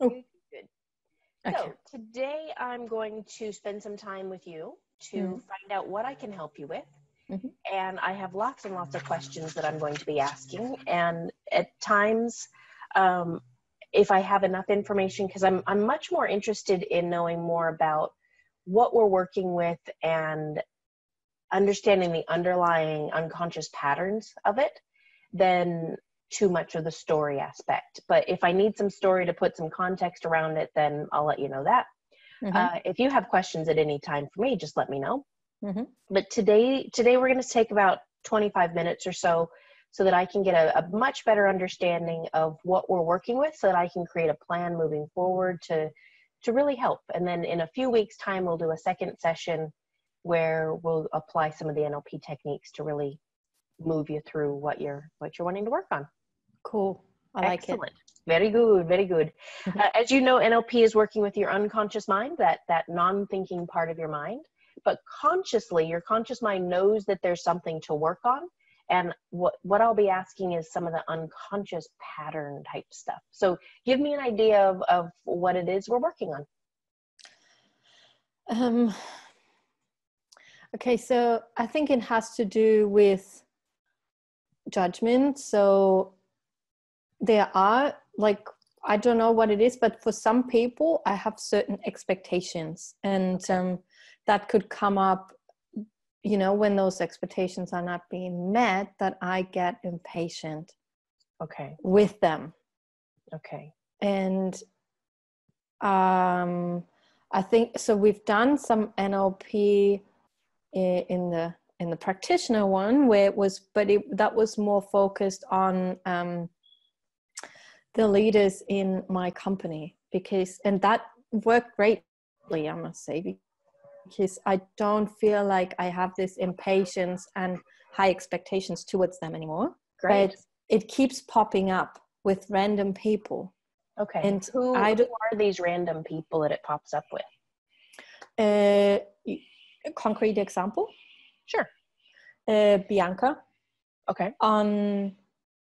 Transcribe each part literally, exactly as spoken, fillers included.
Oh. Good. So today I'm going to spend some time with you to mm-hmm. find out what I can help you with. Mm-hmm. And I have lots and lots of questions that I'm going to be asking. And at times, um, if I have enough information, because I'm, I'm much more interested in knowing more about what we're working with and understanding the underlying unconscious patterns of it than too much of the story aspect. But if I need some story to put some context around it, then I'll let you know that. Mm-hmm. Uh, if you have questions at any time for me, just let me know. Mm-hmm. But today, today we're going to take about twenty-five minutes or so, so that I can get a, a much better understanding of what we're working with, so that I can create a plan moving forward to, to really help. And then in a few weeks' time, we'll do a second session where we'll apply some of the N L P techniques to really move you through what you're, what you're wanting to work on. Cool. I like it. Excellent. Very good. Very good. Mm-hmm. uh, as you know, N L P is working with your unconscious mind, that, that non-thinking part of your mind. But consciously, your conscious mind knows that there's something to work on. And what, what I'll be asking is some of the unconscious pattern type stuff. So give me an idea of, of what it is we're working on. Um, okay, so I think it has to do with judgment. So there are, like, I don't know what it is, but for some people, I have certain expectations. And um, that could come up, you know, when those expectations are not being met, that I get impatient okay. with them. Okay. And um, I think, so we've done some N L P in, in the, in the practitioner one where it was, but it, that was more focused on um, the leaders in my company, because, and that worked greatly, I must say, because I don't feel like I have this impatience and high expectations towards them anymore. Great. But it keeps popping up with random people. Okay. And who, I who are these random people that it pops up with? Uh, a concrete example? Sure. Uh, Bianca. Okay. On,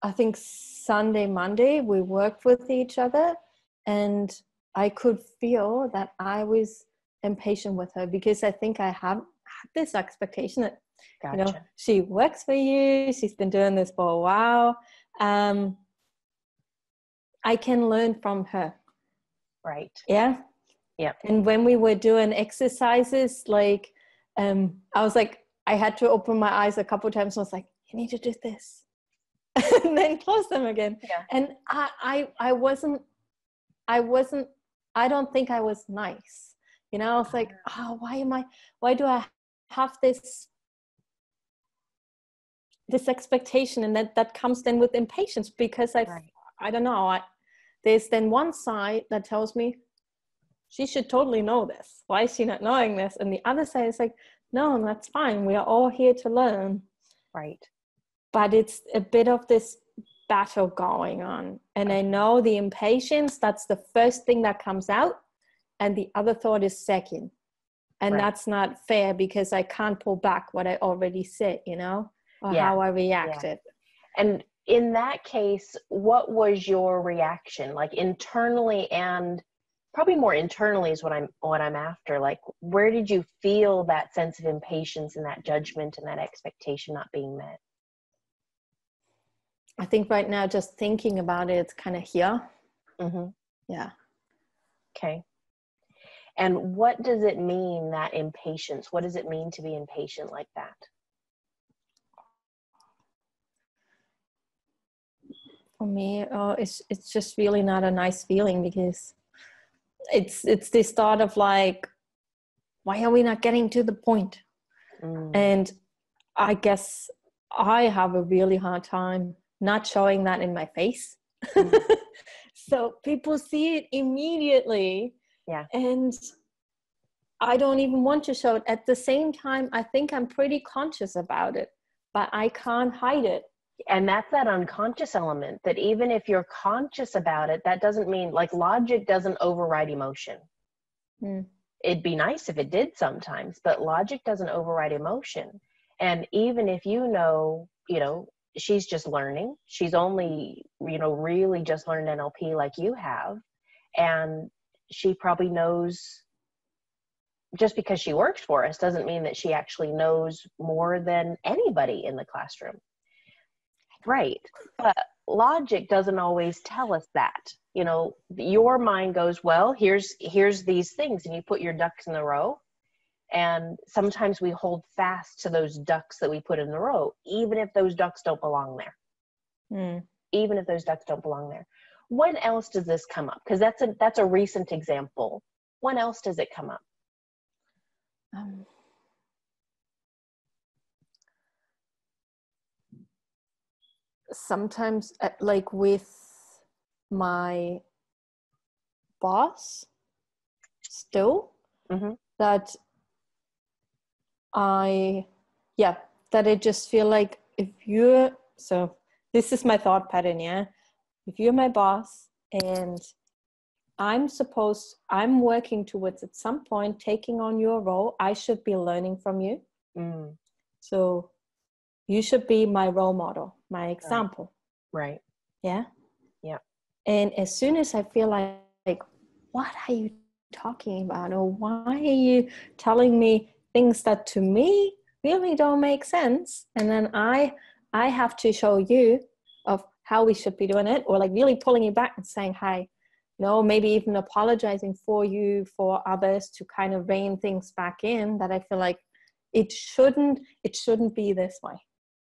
I think, Sunday, Monday, we worked with each other, and I could feel that I was impatient with her because I think I have this expectation that gotcha. you know, she works for you, she's been doing this for a while, um I can learn from her, right? Yeah. Yeah. And when we were doing exercises, like um I was like, I had to open my eyes a couple of times, and I was like, you need to do this and then close them again. Yeah. And I, I I wasn't I wasn't I don't think I was nice. You know, I was like, oh, why am I, why do I have this, this expectation? And that, that comes then with impatience, because I, right. I don't know, I, there's then one side that tells me she should totally know this. Why is she not knowing this? And the other side is like, no, that's fine. We are all here to learn. Right. But it's a bit of this battle going on. And I know the impatience, that's the first thing that comes out. And the other thought is second. And right. that's not fair, because I can't pull back what I already said, you know, or yeah. how I reacted. Yeah. And in that case, what was your reaction? Like internally, and probably more internally is what I'm, what I'm after. Like, where did you feel that sense of impatience and that judgment and that expectation not being met? I think right now, just thinking about it, it's kind of here. Mm-hmm. Yeah. Okay. And what does it mean, that impatience? What does it mean to be impatient like that? For me, oh, it's it's just really not a nice feeling, because it's it's this thought of like, why are we not getting to the point? Mm. And I guess I have a really hard time not showing that in my face. Mm. So people see it immediately. Yeah. And I don't even want to show it. At the same time, I think I'm pretty conscious about it, but I can't hide it. And that's that unconscious element, that even if you're conscious about it, that doesn't mean, like, logic doesn't override emotion. Mm. It'd be nice if it did sometimes, but logic doesn't override emotion. And even if you know, you know, she's just learning, she's only, you know, really just learned N L P like you have. And she probably knows, just because she works for us doesn't mean that she actually knows more than anybody in the classroom. Right. But logic doesn't always tell us that. You know, your mind goes, well, here's, here's these things, and you put your ducks in a row. And sometimes we hold fast to those ducks that we put in the row, even if those ducks don't belong there. Mm. Even if those ducks don't belong there. When else does this come up? Because that's a, that's a recent example. When else does it come up? Um, sometimes, like with my boss still, mm-hmm. that I, yeah, that I just feel like if you're, so this is my thought pattern, yeah? If you're my boss and I'm supposed, I'm working towards at some point taking on your role, I should be learning from you. Mm. So you should be my role model, my example. Right. Yeah? Yeah. And as soon as I feel like, like, what are you talking about? Or why are you telling me things that to me really don't make sense? And then I, I have to show you of how we should be doing it, or like really pulling you back and saying, hi, no, maybe even apologizing for you, for others, to kind of rein things back in, that I feel like it shouldn't, it shouldn't be this way.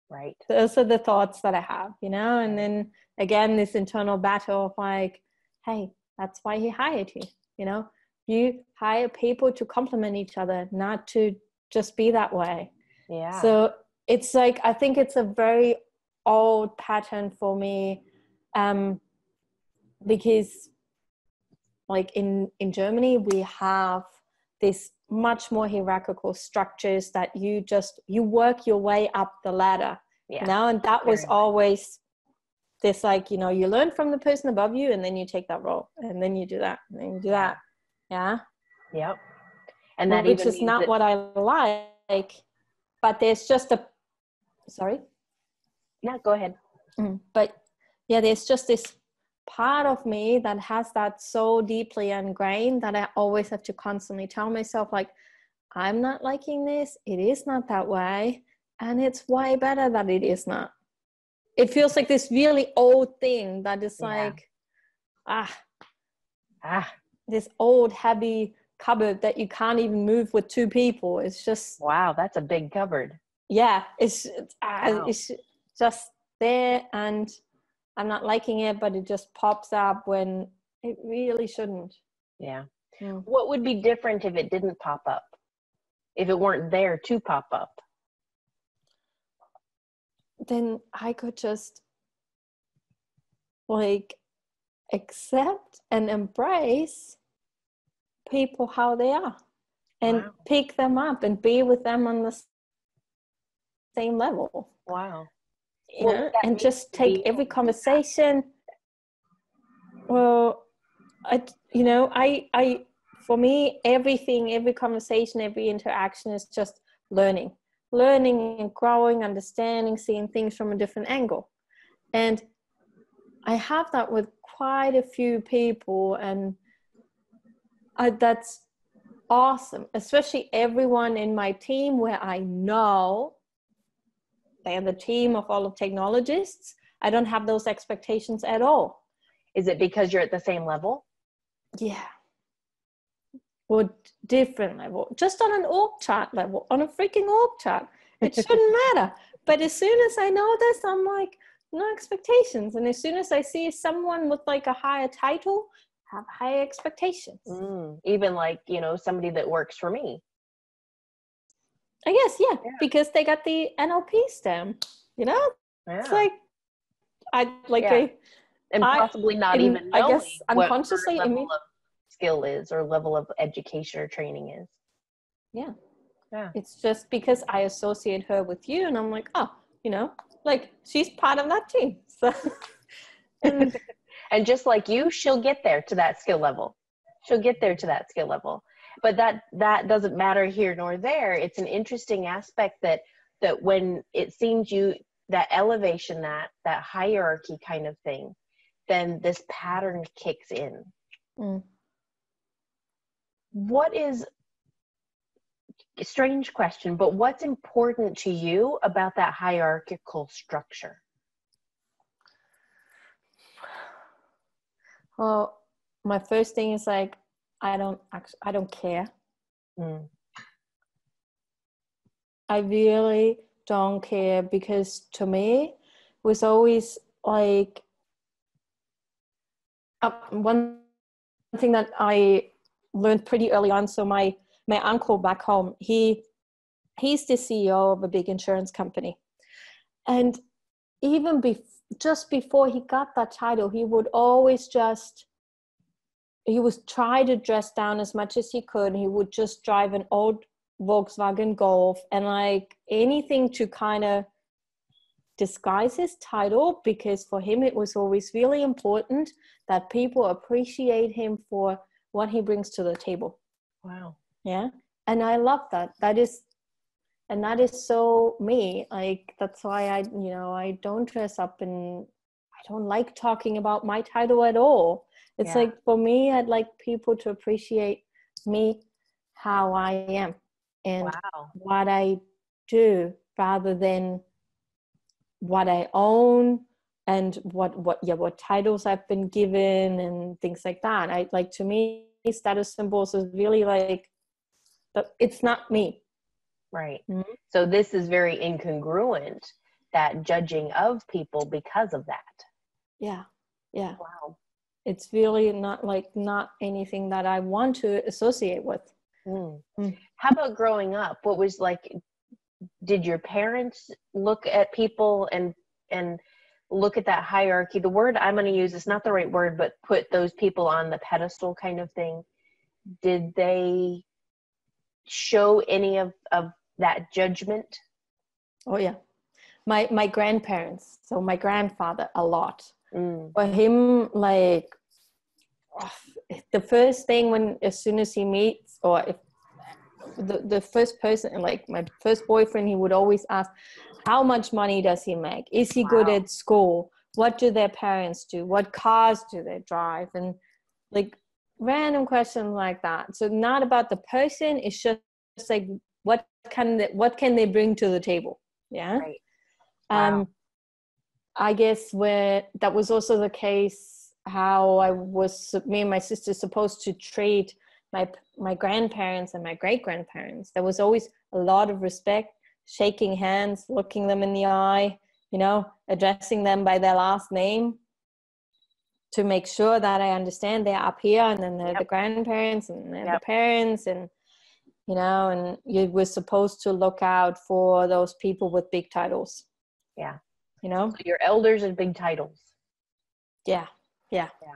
Right. Those are the thoughts that I have, you know, and then again, this internal battle of like, hey, that's why he hired you, you know, you hire people to complement each other, not to just be that way. Yeah. So it's like, I think it's a very old pattern for me, um, because like in, in Germany, we have this much more hierarchical structures that you just, you work your way up the ladder. Yeah. You know? And that was always this like, you know, you learn from the person above you and then you take that role and then you do that and then you do that. Yeah. Yep. And that which is not what I like, but there's just a, sorry. No, go ahead. Mm, but yeah, there's just this part of me that has that so deeply ingrained that I always have to constantly tell myself, like, I'm not liking this, it is not that way, and it's way better that it is not. It feels like this really old thing that is like, yeah. ah, ah, this old heavy cupboard that you can't even move with two people. It's just, wow, that's a big cupboard. Yeah, it's, it's, wow. it's just there, and I'm not liking it, but it just pops up when it really shouldn't. Yeah. yeah. What would be different if it didn't pop up? If it weren't there to pop up? Then I could just like accept and embrace people how they are and wow. pick them up and be with them on the same level. Wow. You know, well, and just take be, every conversation. Well, I, you know, I, I, for me, everything, every conversation, every interaction is just learning, learning and growing, understanding, seeing things from a different angle. And I have that with quite a few people, and I, that's awesome, especially everyone in my team where I know they are the team of all of technologists. I don't have those expectations at all. Is it because you're at the same level? Yeah. Or different level, just on an org chart level, on a freaking org chart. It shouldn't matter. But as soon as I know this, I'm like, no expectations. And as soon as I see someone with like a higher title, I have higher expectations. Mm, even like, you know, somebody that works for me. I guess, yeah, yeah, because they got the N L P stamp, you know? Yeah. It's like, I, like, yeah. I, and possibly I, not in, even knowing I guess unconsciously, what level I mean, of skill is or level of education or training is. Yeah. Yeah. It's just because I associate her with you and I'm like, oh, you know, like she's part of that team. So, and, and just like you, she'll get there to that skill level. She'll get there to that skill level. But that, that doesn't matter here nor there. It's an interesting aspect that, that when it seems you, that elevation, that, that hierarchy kind of thing, then this pattern kicks in. Mm. What is, strange question, but what's important to you about that hierarchical structure? Well, my first thing is like, I don't, actually, I don't care. Mm. I really don't care, because to me it was always like, uh, one thing that I learned pretty early on. So my, my uncle back home, he, he's the C E O of a big insurance company. And even before, just before he got that title, he would always just, he was try to dress down as much as he could. He would just drive an old Volkswagen Golf and like anything to kind of disguise his title, because for him it was always really important that people appreciate him for what he brings to the table. Wow. Yeah. And I love that. That is, and that is so me. Like, that's why I, you know, I don't dress up, and I don't like talking about my title at all. It's yeah. like, for me, I'd like people to appreciate me, how I am, and wow. what I do, rather than what I own and what, what, yeah, what titles I've been given and things like that. I like, to me, status symbols is really like, it's not me. Right. Mm-hmm. So this is very incongruent, that judging of people because of that. Yeah. Yeah. Wow. It's really not like, not anything that I want to associate with. Mm. Mm. How about growing up? What was like, did your parents look at people and, and look at that hierarchy? The word I'm going to use, it's not the right word, but put those people on the pedestal kind of thing. Did they show any of, of that judgment? Oh yeah. My, my grandparents, so my grandfather a lot. Mm. For him, like, the first thing when, as soon as he meets, or if the, the first person, like my first boyfriend, he would always ask, how much money does he make? Is he wow. good at school? What do their parents do? What cars do they drive? And like random questions like that. So not about the person, it's just like, what can they, what can they bring to the table? Yeah. Right. Wow. Um, I guess where that was also the case, how I was, me and my sister supposed to treat my, my grandparents and my great grandparents. There was always a lot of respect, shaking hands, looking them in the eye, you know, addressing them by their last name to make sure that I understand they're up here, and then they're yep. the grandparents and they're yep. the parents, and, you know, and you were supposed to look out for those people with big titles. Yeah. You know, so your elders and big titles. Yeah. Yeah. Yeah.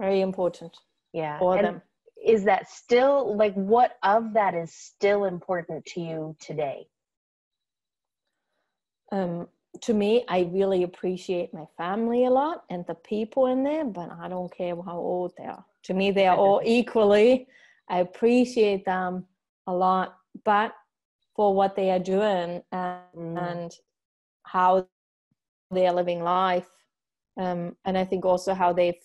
Very important. Yeah. For and them. Is that still like, what of that is still important to you today? Um, to me, I really appreciate my family a lot and the people in there, but I don't care how old they are. To me, they are all equally. I appreciate them a lot, but for what they are doing and, mm. and how they are living life. Um, and I think also how they've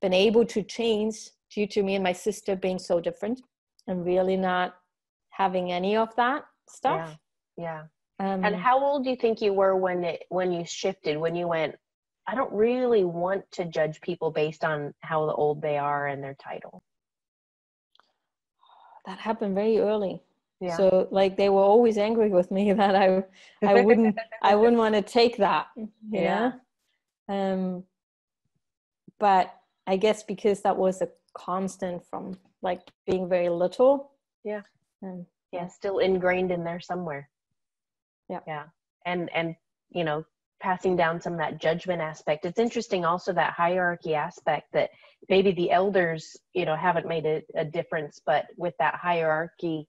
been able to change due to me and my sister being so different and really not having any of that stuff. Yeah. yeah. Um, and how old do you think you were when it, when you shifted, when you went, I don't really want to judge people based on how old they are and their title? That happened very early. Yeah. So like, they were always angry with me that I, I wouldn't, I wouldn't want to take that. You yeah. know? Um, but I guess because that was a constant from like being very little. Yeah. Um, yeah. Still ingrained in there somewhere. Yeah. Yeah. And, and, you know, passing down some of that judgment aspect. It's interesting also that hierarchy aspect, that maybe the elders, you know, haven't made a, a difference, but with that hierarchy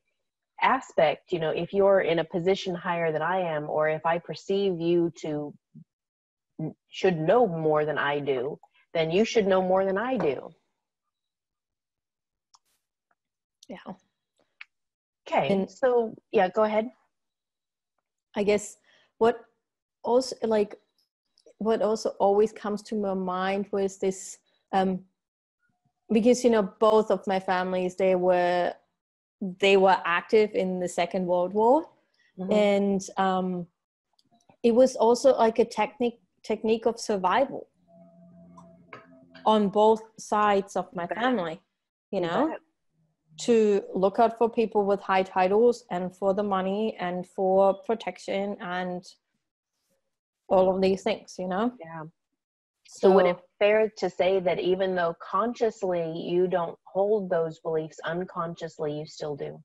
aspect, you know, if you're in a position higher than I am, or if I perceive you to should know more than I do, then you should know more than I do. Yeah. Okay. And so, yeah, go ahead. I guess what also like what also always comes to my mind was this um, because, you know, both of my families, they were, they were active in the Second World War. Mm-hmm. And um, it was also like a technique, technique of survival on both sides of my family, you know, yeah. to look out for people with high titles and for the money and for protection and all of these things, you know? Yeah. So, so would it be fair to say that even though consciously you don't hold those beliefs, unconsciously you still do?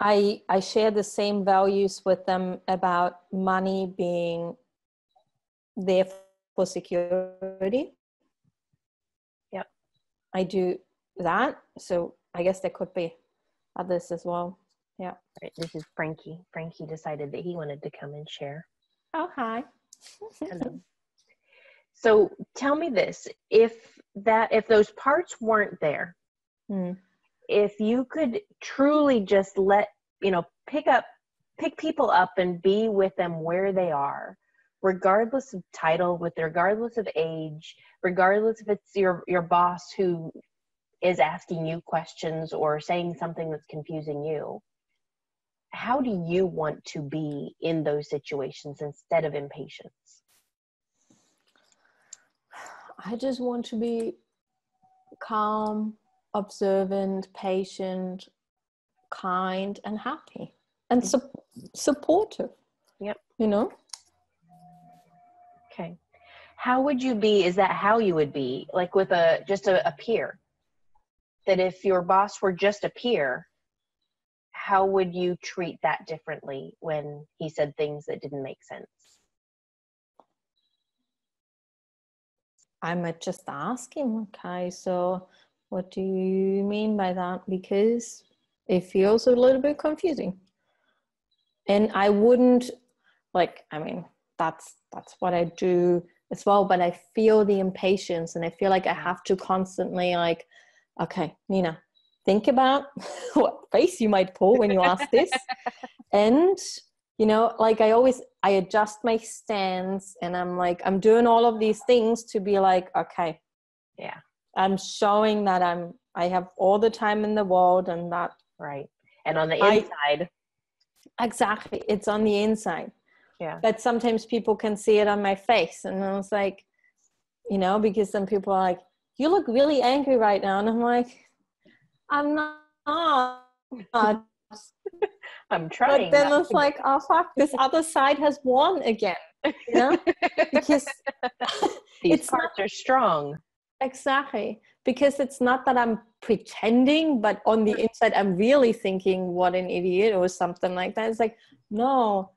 I, I share the same values with them about money being there for security. Yeah, I do that. So I guess there could be others as well. Yeah. Right, this is Frankie. Frankie decided that he wanted to come and share. Oh, hi. Hello. So tell me this, if that, if those parts weren't there, mm. if you could truly just let, you know, pick up, pick people up and be with them where they are, regardless of title, with regardless of age, regardless if it's your, your boss who is asking you questions or saying something that's confusing you, how do you want to be in those situations instead of impatience? I just want to be calm, observant, patient, kind, and happy, and su- supportive. Yep. You know? Okay. How would you be, is that how you would be? Like with a, just a, a peer? That if your boss were just a peer, how would you treat that differently when he said things that didn't make sense? I might just ask him, okay, so what do you mean by that? Because it feels a little bit confusing. And I wouldn't, like, I mean, that's that's what I do as well, but I feel the impatience and I feel like I have to constantly, like, okay, Nina, think about what face you might pull when you ask this. And, you know, like I always, I adjust my stance and I'm like, I'm doing all of these things to be like, okay, yeah, I'm showing that I'm, I have all the time in the world and that. Right. And on the inside. I, exactly. It's on the inside. Yeah. But sometimes people can see it on my face. And I was like, you know, because some people are like, you look really angry right now. And I'm like, I'm not. I'm trying. But then it's like, oh, fuck, this other side has won again. You know? Because these parts are strong. Exactly. Because it's not that I'm pretending, but on the inside, I'm really thinking, what an idiot or something like that. It's like, no,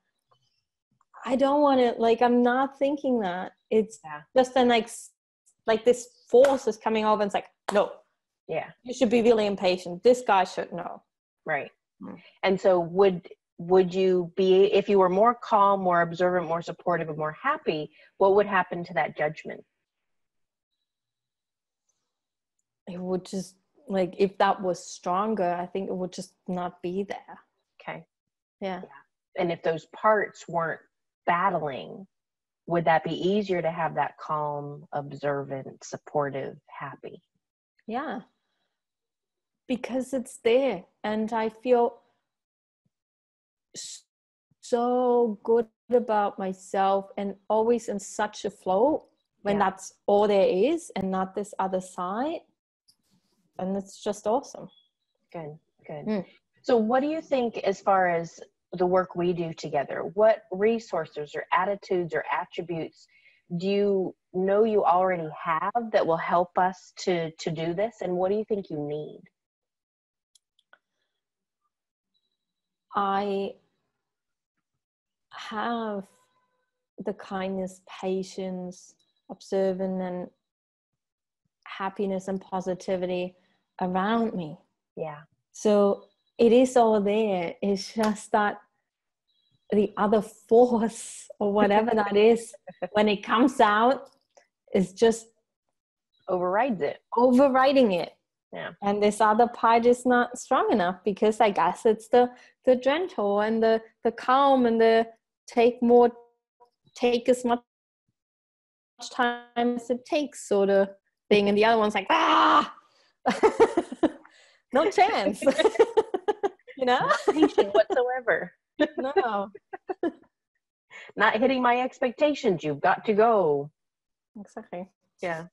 I don't want to, like, I'm not thinking that. It's yeah. just then like, like this force is coming over and it's like, no, yeah, you should be really impatient. This guy should know. Right. Mm. And so would, would you be, if you were more calm, more observant, more supportive, and more happy, what would happen to that judgment? It would just, like, if that was stronger, I think it would just not be there. Okay. Yeah. yeah. And if those parts weren't battling, would that be easier to have that calm, observant, supportive, happy? Yeah, because it's there. And I feel so good about myself and always in such a flow when yeah. that's all there is and not this other side. And it's just awesome. Good, good. Mm. So what do you think as far as the work we do together? What resources or attitudes or attributes do you know you already have that will help us to to do this? And what do you think you need? I have the kindness, patience, observance, and happiness and positivity around me. Yeah. So it is all there. It's just that the other force or whatever that is, when it comes out, is just overrides it, overriding it. Yeah. And this other part is not strong enough because I guess it's the, the gentle and the, the calm and the take more, take as much much time as it takes sort of thing. And the other one's like, ah, no chance, you know, not patient whatsoever. No, not hitting my expectations. You've got to go. Exactly. Yeah.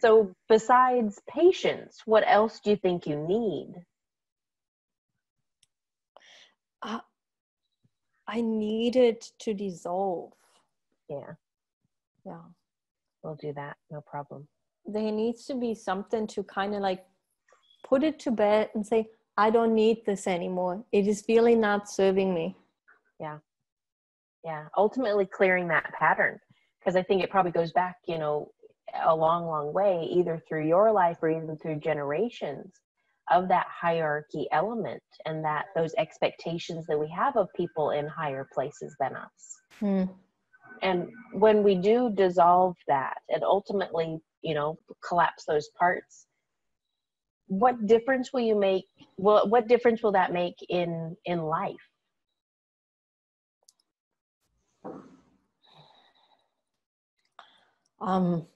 So besides patience, what else do you think you need? Uh, I need it to dissolve. Yeah. Yeah. We'll do that. No problem. There needs to be something to kind of like put it to bed and say, I don't need this anymore. It is really not serving me. Yeah. Yeah. Ultimately clearing that pattern. Because I think it probably goes back, you know, a long, long way, either through your life or even through generations of that hierarchy element and that those expectations that we have of people in higher places than us. Hmm. And when we do dissolve that and ultimately, you know, collapse those parts, what difference will you make? Well, what difference will that make in, in life? Um,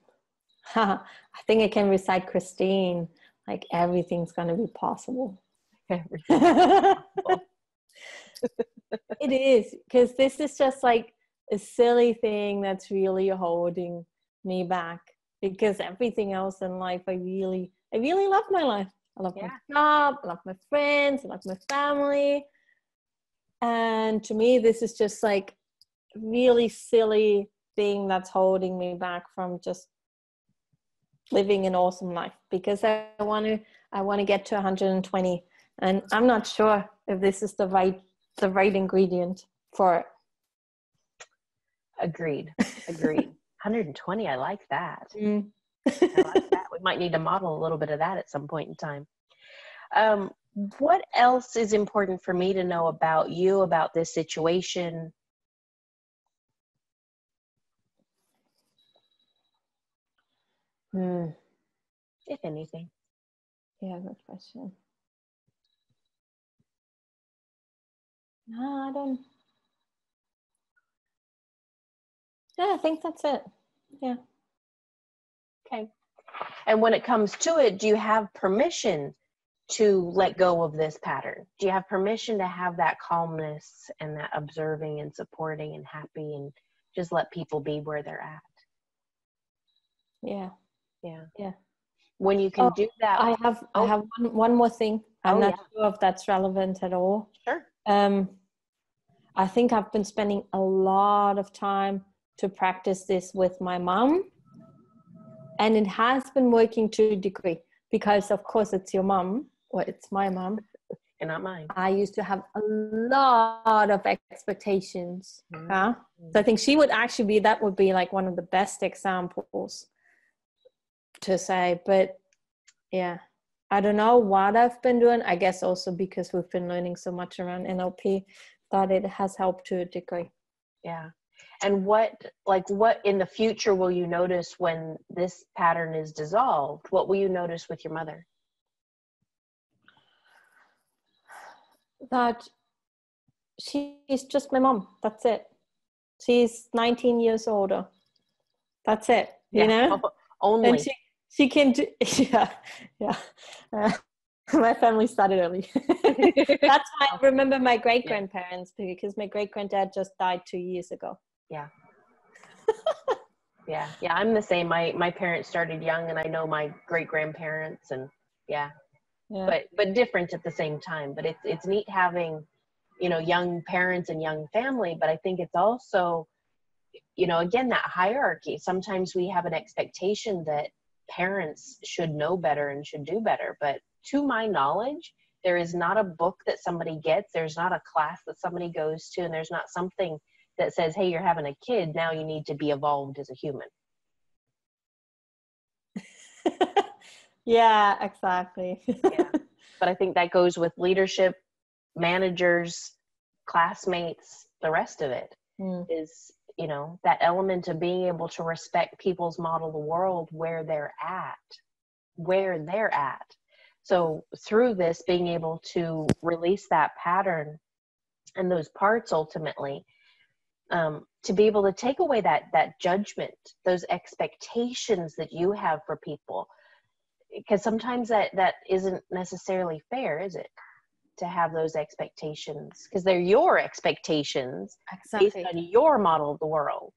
I think I can recite Christine, like everything's going to be possible. possible. It is, because this is just like a silly thing that's really holding me back, because everything else in life, I really, I really love my life. I love yeah. my job, I love my friends, I love my family. And to me, this is just like really silly thing that's holding me back from just living an awesome life, because I want to I want to get to one hundred twenty, and I'm not sure if this is the right the right ingredient for it. Agreed. Agreed. one hundred twenty. I like that. Mm. I like that. We might need to model a little bit of that at some point in time. Um, what else is important for me to know about you, about this situation? Hmm. If anything. Yeah, good question. No, I don't. Yeah, I think that's it. Yeah. Okay. And when it comes to it, do you have permission to let go of this pattern? Do you have permission to have that calmness and that observing and supporting and happy and just let people be where they're at? Yeah. Yeah. Yeah. When you can oh, do that. I have oh. I have one, one more thing. I'm oh, not yeah. sure if that's relevant at all. Sure. Um, I think I've been spending a lot of time to practice this with my mom. And it has been working to a degree, because of course it's your mom, or it's my mom. And not mine. I used to have a lot of expectations. Mm-hmm. Huh? So I think she would actually be, that would be like one of the best examples to say, but yeah, I don't know what I've been doing. I guess also because we've been learning so much around N L P that it has helped to a degree. Yeah. And what, like what in the future will you notice when this pattern is dissolved? What will you notice with your mother? That she's just my mom. That's it. She's nineteen years older. That's it. You yeah. know? Only. And she, she can do, yeah, yeah. Uh, my family started early. That's why I remember my great-grandparents, because my great-granddad just died two years ago. Yeah. yeah. Yeah, I'm the same. My my parents started young, and I know my great-grandparents, and yeah. yeah. But but different at the same time. But it's it's neat having, you know, young parents and young family, but I think it's also, you know, again, that hierarchy. Sometimes we have an expectation that parents should know better and should do better. But to my knowledge, there is not a book that somebody gets. There's not a class that somebody goes to. And there's not something that says, hey, you're having a kid. Now you need to be evolved as a human. Yeah, exactly. Yeah. But I think that goes with leadership, managers, classmates, the rest of it mm. is, you know, that element of being able to respect people's model of the world where they're at, where they're at. So through this, being able to release that pattern and those parts ultimately, um, to be able to take away that, that judgment, those expectations that you have for people. Because sometimes that, that isn't necessarily fair, is it? To have those expectations, because they're your expectations exactly. based on your model of the world.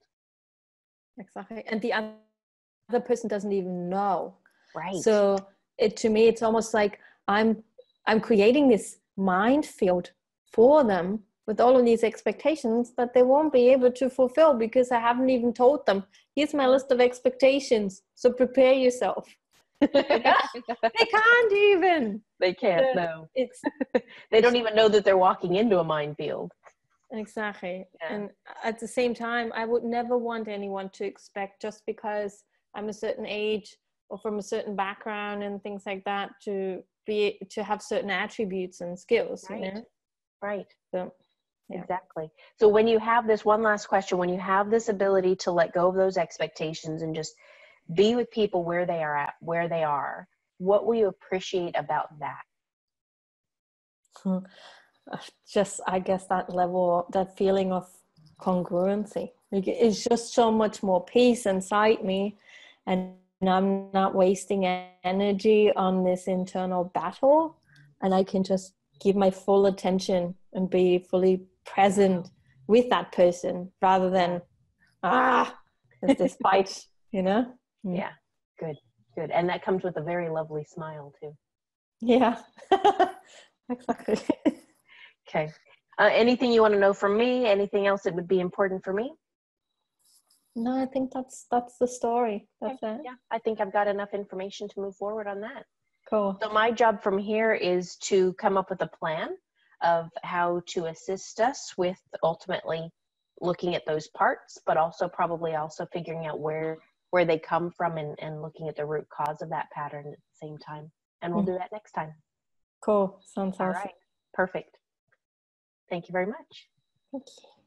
Exactly. And the other person doesn't even know. Right. So it, to me, it's almost like I'm, I'm creating this minefield for them with all of these expectations that they won't be able to fulfill, because I haven't even told them, here's my list of expectations. So prepare yourself. Yeah. They can't even. They can't, uh, no. It's, they don't even know that they're walking into a minefield. Exactly. Yeah. And at the same time, I would never want anyone to expect, just because I'm a certain age or from a certain background and things like that, to be to have certain attributes and skills. Right. You know? Right. So, yeah. Exactly. So when you have this, one last question, when you have this ability to let go of those expectations and just be with people where they are at, where they are, what will you appreciate about that? Hmm. Just, I guess, that level, that feeling of congruency. It's just so much more peace inside me, and I'm not wasting energy on this internal battle, and I can just give my full attention and be fully present with that person, rather than, ah, there's this fight, you know? Yeah, good, good. And that comes with a very lovely smile too. Yeah, exactly. Okay. Uh, anything you want to know from me? Anything else that would be important for me? No, I think that's that's the story. That's okay. It. Yeah, I think I've got enough information to move forward on that. Cool. So my job from here is to come up with a plan of how to assist us with ultimately looking at those parts, but also probably also figuring out where where they come from, and, and looking at the root cause of that pattern at the same time. And we'll mm. do that next time. Cool. Sounds awesome. All right. Perfect. Thank you very much. Thank you.